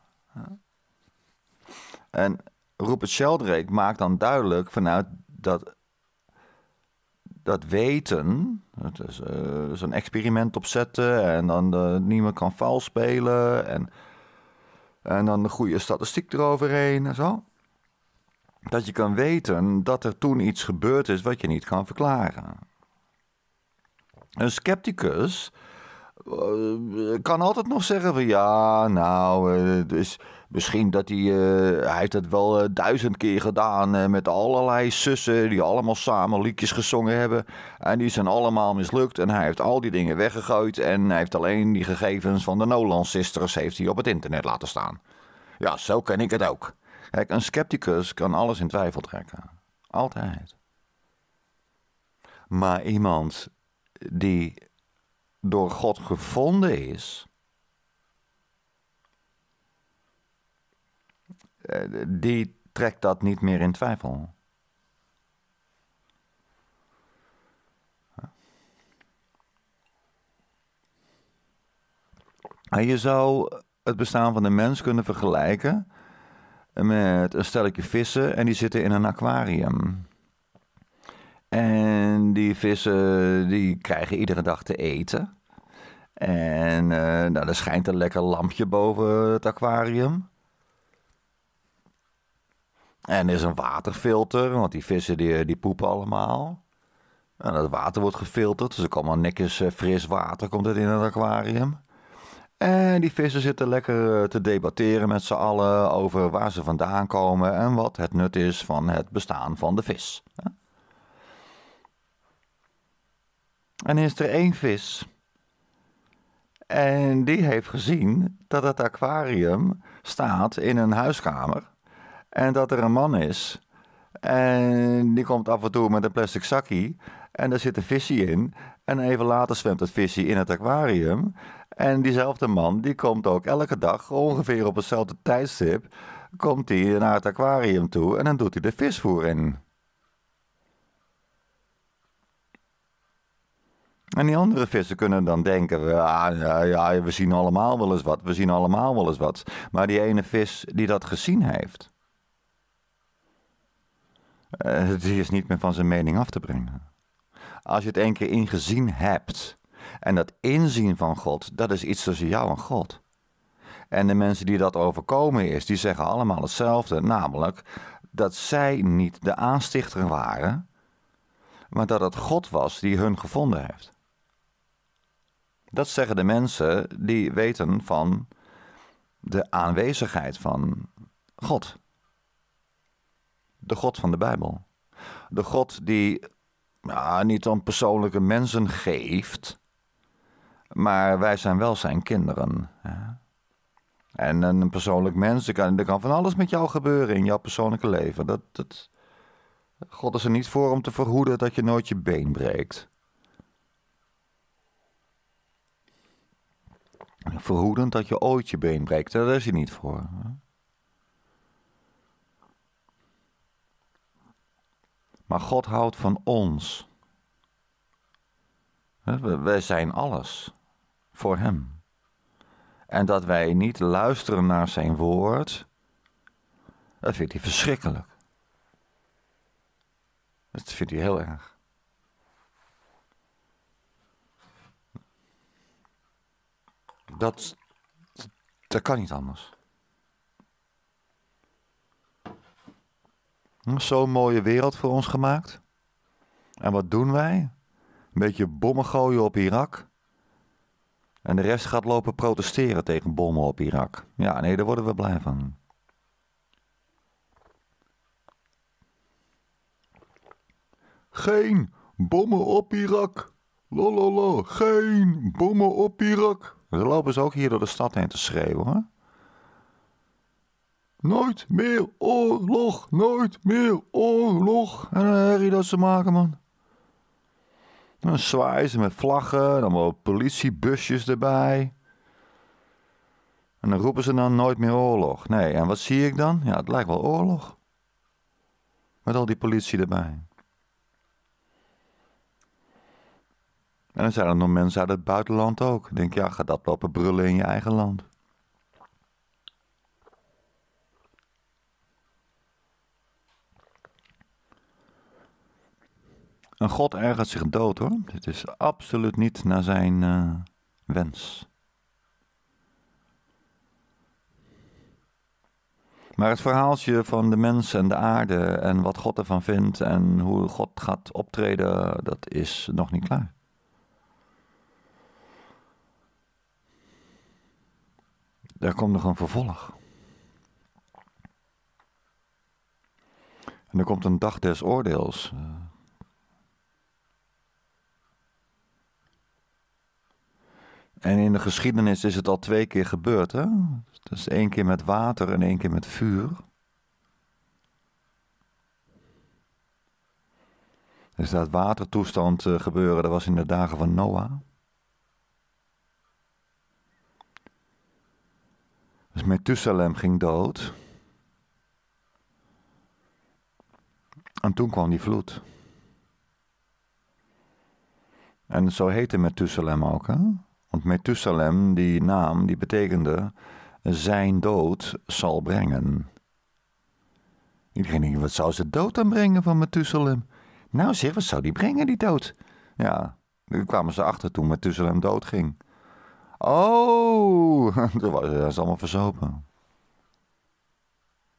En Rupert Sheldrake maakt dan duidelijk vanuit dat weten, dat is zo'n experiment opzetten en dan niemand kan vals spelen en dan de goede statistiek eroverheen en zo. Dat je kan weten dat er toen iets gebeurd is wat je niet kan verklaren. Een scepticus kan altijd nog zeggen van ja, nou, dus misschien dat hij heeft het wel 1000 keer gedaan met allerlei zussen die allemaal samen liedjes gezongen hebben en die zijn allemaal mislukt en hij heeft al die dingen weggegooid en hij heeft alleen die gegevens van de Nolan Sisters heeft hij op het internet laten staan. Ja, zo ken ik het ook. Kijk, een scepticus kan alles in twijfel trekken. Altijd. Maar iemand die door God gevonden is, die trekt dat niet meer in twijfel. En je zou het bestaan van de mens kunnen vergelijken met een stelletje vissen en die zitten in een aquarium. En die vissen die krijgen iedere dag te eten. En nou, er schijnt een lekker lampje boven het aquarium. En er is een waterfilter, want die vissen die poepen allemaal. En dat water wordt gefilterd, dus er komt allemaal netjes fris water komt het in het aquarium. En die vissen zitten lekker te debatteren met z'n allen over waar ze vandaan komen en wat het nut is van het bestaan van de vis. En is er één vis. En die heeft gezien dat het aquarium staat in een huiskamer. En dat er een man is. En die komt af en toe met een plastic zakkie. En daar zit een visje in. En even later zwemt het visje in het aquarium. En diezelfde man, die komt ook elke dag, ongeveer op hetzelfde tijdstip, komt hij naar het aquarium toe en dan doet hij de visvoer in. En die andere vissen kunnen dan denken, ja, we zien allemaal wel eens wat, we zien allemaal wel eens wat. Maar die ene vis die dat gezien heeft, die is niet meer van zijn mening af te brengen. Als je het één keer ingezien hebt. En dat inzien van God, dat is iets tussen jou en God. En de mensen die dat overkomen is, die zeggen allemaal hetzelfde. Namelijk dat zij niet de aanstichter waren, maar dat het God was die hun gevonden heeft. Dat zeggen de mensen die weten van de aanwezigheid van God. De God van de Bijbel. De God die niet aan persoonlijke mensen geeft, maar wij zijn wel zijn kinderen. En een persoonlijk mens, er kan van alles met jou gebeuren in jouw persoonlijke leven. God is er niet voor om te verhoeden dat je nooit je been breekt. Verhoedend dat je ooit je been breekt, daar is hij niet voor. Maar God houdt van ons. Wij zijn alles voor hem. En dat wij niet luisteren naar zijn woord, dat vindt hij verschrikkelijk. Dat vindt hij heel erg. Dat kan niet anders. Zo'n mooie wereld voor ons gemaakt. En wat doen wij? Een beetje bommen gooien op Irak. En de rest gaat lopen protesteren tegen bommen op Irak. Ja, nee, daar worden we blij van. Geen bommen op Irak. Lololo, geen bommen op Irak. Ze lopen ze ook hier door de stad heen te schreeuwen, hè? Nooit meer oorlog, nooit meer oorlog. En een herrie dat ze maken, man. Dan zwaaien ze met vlaggen, dan wel politiebusjes erbij. En dan roepen ze dan nooit meer oorlog. Nee, en wat zie ik dan? Ja, het lijkt wel oorlog. Met al die politie erbij. En dan zijn er nog mensen uit het buitenland ook. Ik denk, ja, ga dat lopen brullen in je eigen land. Een god ergert zich dood, hoor. Dit is absoluut niet naar zijn wens. Maar het verhaaltje van de mens en de aarde en wat God ervan vindt en hoe God gaat optreden, dat is nog niet klaar. Daar komt nog een vervolg. En er komt een dag des oordeels. En in de geschiedenis is het al 2 keer gebeurd, hè? Dus 1 keer met water en 1 keer met vuur. Dus dat watertoestand gebeuren, dat was in de dagen van Noah. Dus Methusalem ging dood. En toen kwam die vloed. En zo heette Methusalem ook, hè? Want Methusalem, die naam, die betekende zijn dood zal brengen. Iedereen denkt, wat zou ze dood aan brengen van Methusalem? Nou zeg, wat zou die brengen, die dood? Ja, daar kwamen ze achter toen Methusalem dood ging. Oh, dat is allemaal verzopen.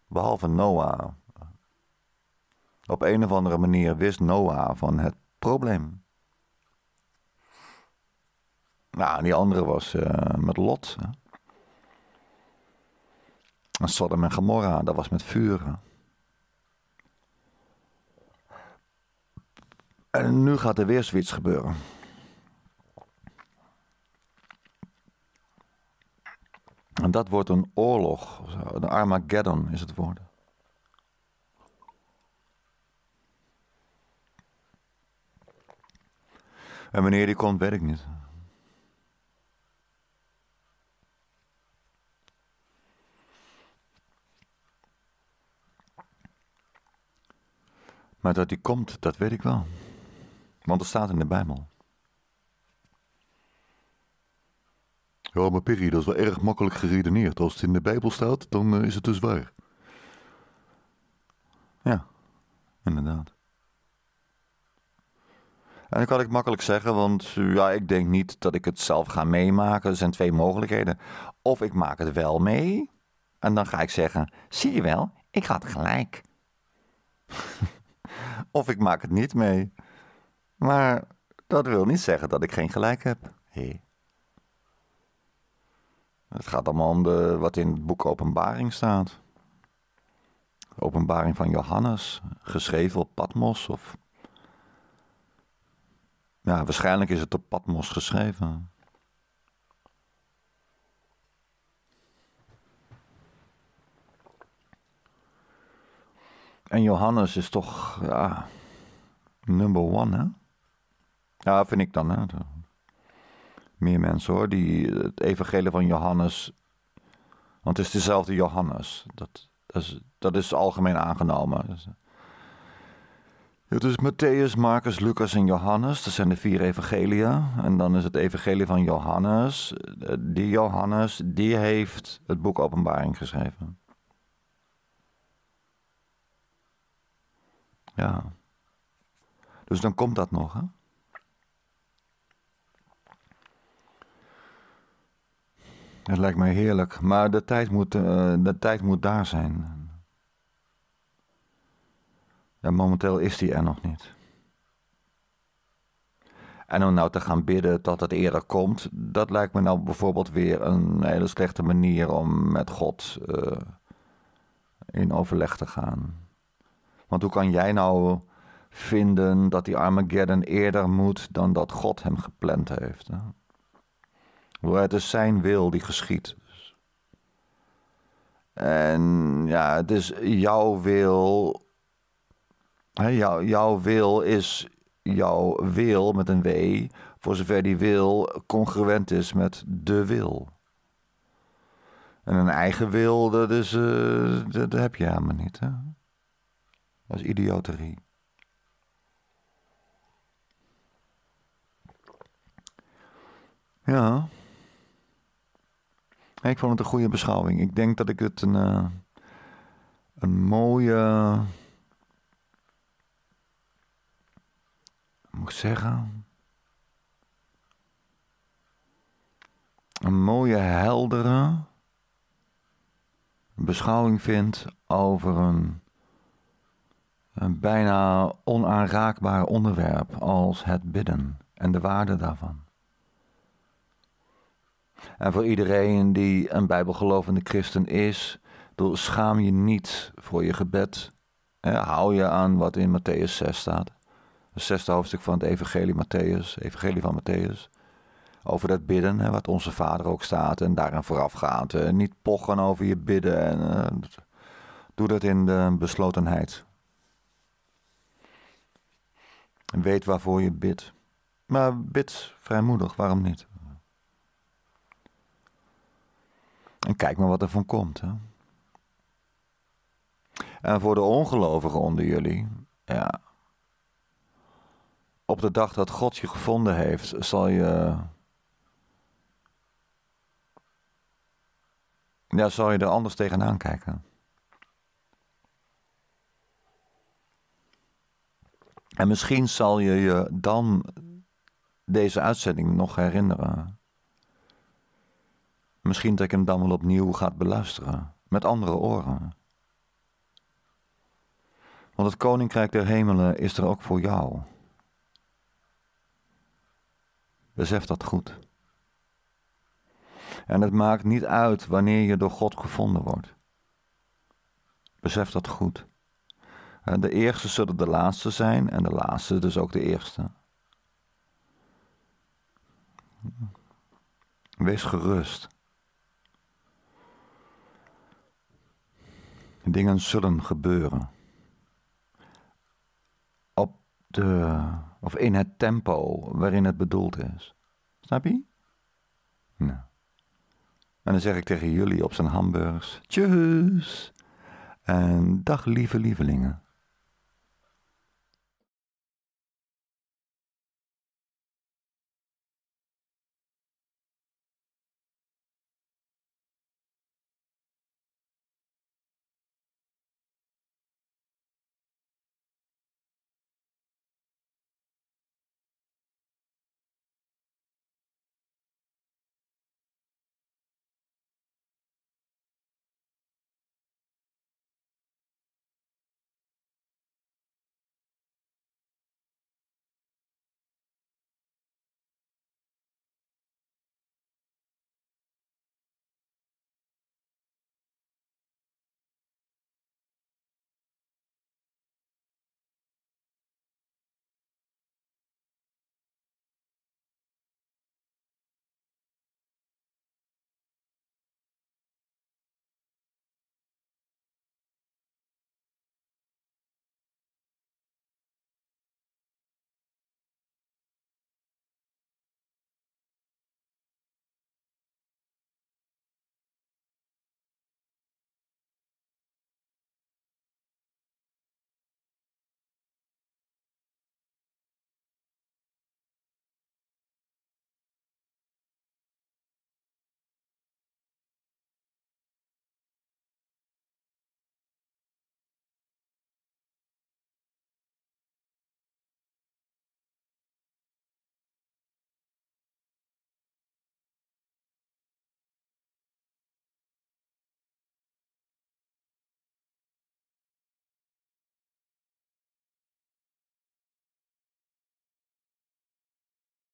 Behalve Noah. Op een of andere manier wist Noah van het probleem. Nou, die andere was met Lot. En Sodom en Gomorra, dat was met vuren. En nu gaat er weer zoiets gebeuren. En dat wordt een oorlog. Een Armageddon is het woord. En wanneer die komt, weet ik niet. Maar dat die komt, dat weet ik wel. Want dat staat in de Bijbel. Ja, maar Piri, dat is wel erg makkelijk geredeneerd. Als het in de Bijbel staat, dan is het dus waar. Ja, inderdaad. En dat kan ik makkelijk zeggen, want ja, ik denk niet dat ik het zelf ga meemaken. Er zijn 2 mogelijkheden. Of ik maak het wel mee. En dan ga ik zeggen, zie je wel, ik had gelijk. Of ik maak het niet mee. Maar dat wil niet zeggen dat ik geen gelijk heb. Hey. Het gaat allemaal om wat in het boek Openbaring staat. De Openbaring van Johannes. Geschreven op Patmos. Of... ja, waarschijnlijk is het op Patmos geschreven. En Johannes is toch, ja, number 1, hè? Ja, vind ik dan, hè? Meer mensen, hoor, die het evangelie van Johannes... want het is dezelfde Johannes. Dat is algemeen aangenomen. Het is Matthäus, Marcus, Lucas en Johannes. Dat zijn de 4 evangeliën. En dan is het evangelie van Johannes. Die Johannes, die heeft het boek Openbaring geschreven. Ja. Dus dan komt dat nog, hè? Het lijkt mij heerlijk, maar de tijd moet daar zijn. Ja, momenteel is die er nog niet. En om nou te gaan bidden dat het eerder komt, dat lijkt me nou bijvoorbeeld weer een hele slechte manier om met God in overleg te gaan. Want hoe kan jij nou vinden dat die Armageddon eerder moet dan dat God hem gepland heeft? Hè? Het is zijn wil die geschiedt. En ja, het is jouw wil. Hè, jouw wil is jouw wil met een W, voor zover die wil congruent is met de wil. En een eigen wil, dat heb je helemaal niet. Hè? Dat is idioterie. Ja. Ik vond het een goede beschouwing. Ik denk dat ik het een mooie, moet ik zeggen, een mooie, heldere beschouwing vind over een bijna onaanraakbaar onderwerp als het bidden en de waarde daarvan. En voor iedereen die een bijbelgelovende christen is, schaam je niet voor je gebed. Hou je aan wat in Matthäus 6 staat. Het zesde hoofdstuk van het evangelie van Matthäus. Over dat bidden, wat onze Vader ook staat en daaraan voorafgaand. Niet pochen over je bidden. Doe dat in de beslotenheid. En weet waarvoor je bidt. Maar bid vrijmoedig, waarom niet? En kijk maar wat er van komt. Hè? En voor de ongelovigen onder jullie, ja. Op de dag dat God je gevonden heeft, zal je er anders tegenaan kijken. En misschien zal je je dan deze uitzending nog herinneren. Misschien dat ik hem dan wel opnieuw ga beluisteren. Met andere oren. Want het Koninkrijk der Hemelen is er ook voor jou. Besef dat goed. En het maakt niet uit wanneer je door God gevonden wordt. Besef dat goed. De eerste zullen de laatste zijn. En de laatste dus ook de eerste. Wees gerust. Dingen zullen gebeuren. Of in het tempo waarin het bedoeld is. Snap je? Nou. En dan zeg ik tegen jullie op zijn hamburgers. Tjus. En dag lieve lievelingen.